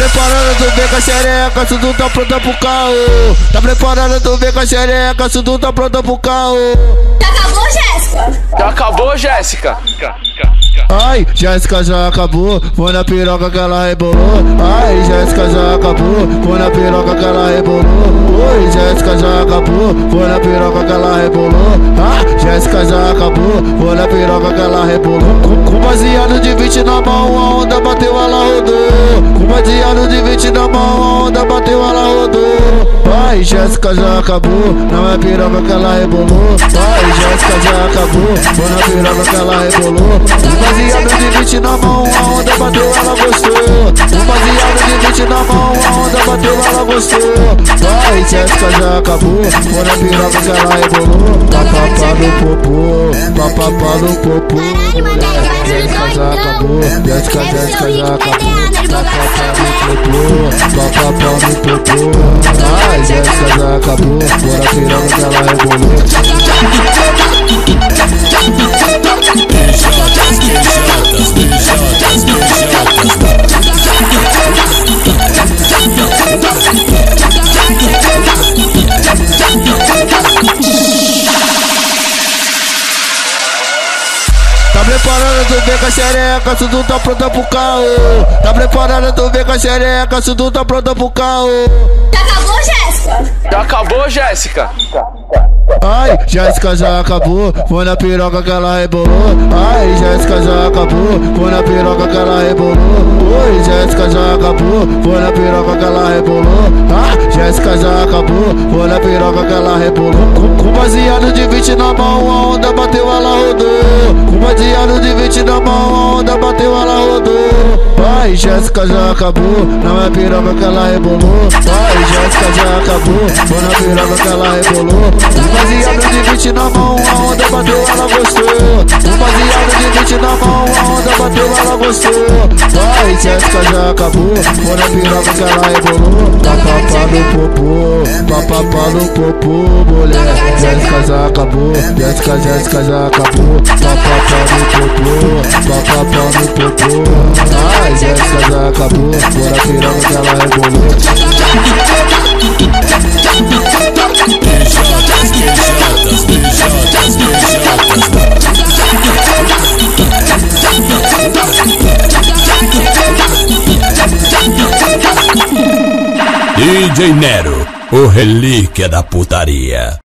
preparada, tu vem com a xereca, tudo tá pronta pro caô. Tá preparada, tu vem com a xereca, tudo tá pronta pro caô. Já acabou, Jéssica? Já acabou, Jéssica? Ai, Jéssica já acabou, foi na piroca que ela rebolou. Ai, Jéssica já acabou, foi na piroca que ela rebolou. Oi, Jéssica já acabou, foi na piroca que ela rebolou. Ah, Jéssica já acabou, foi na piroca que ela rebolou. Com baseado de 20 na mão, a onda bateu, ela rodou. Com baseado de 20 na mão, a onda bateu, ela rodou. Ai, Jéssica já acabou, não é piroca que ela rebolou. Ai, Jéssica já acabou, foi na piroca que ela rebolou. Baseado de 20 na mão, a onda bateu, ela gostou. Baseado de 20 na mão, a onda bateu, ela gostou. Vai, Jéssica já acabou, foi na piroca que ela rebolou. Papapá no popô, papapá no popô. Jéssica já acabou, Jéssica, Jéssica já acabou. Papapá no popô, papapá no popô. Ai, Jéssica já acabou, foi na piroca que ela rebolou. Tá preparada, tu vem com a xereca, tudo tá pronta pro caô. Tá preparada, tu vem com a xereca, tudo tá pronta pro caô. Já acabou, Jéssica? Já acabou, Jéssica? Ai, Jéssica já acabou, foi na piroca que ela rebolou. Ai, Jéssica já acabou, foi na piroca que ela rebolou. Oi, Jéssica já acabou, foi na piroca que ela rebolou. Ah, Jéssica já acabou, foi na piroca que ela rebolou. Com baseado de 20 na mão, a onda bateu, ela rodou. Com baseado de 20 na mão, a onda bateu, ela rodou. Ai, Jéssica já acabou, não é piroca que ela rebolou. Ai, Jéssica já acabou, foi na piroca que ela rebolou. Baseado de 20 na mão, a onda bateu, ela gostou. Baseado de 20 na mão, a onda bateu, ela gostou. Vai, Jéssica já acabou, foi na piroca que ela rebolou. Papapá no popô, papapá no popô, mulher. Jéssica já acabou, Jéssica, Jéssica já acabou. Papapá no popô, papapá no popô. Ai, Jéssica já acabou, foi na piroca que ela rebolou. Beijadas, beijadas, beijadas. DJ Nero, o relíquia da putaria.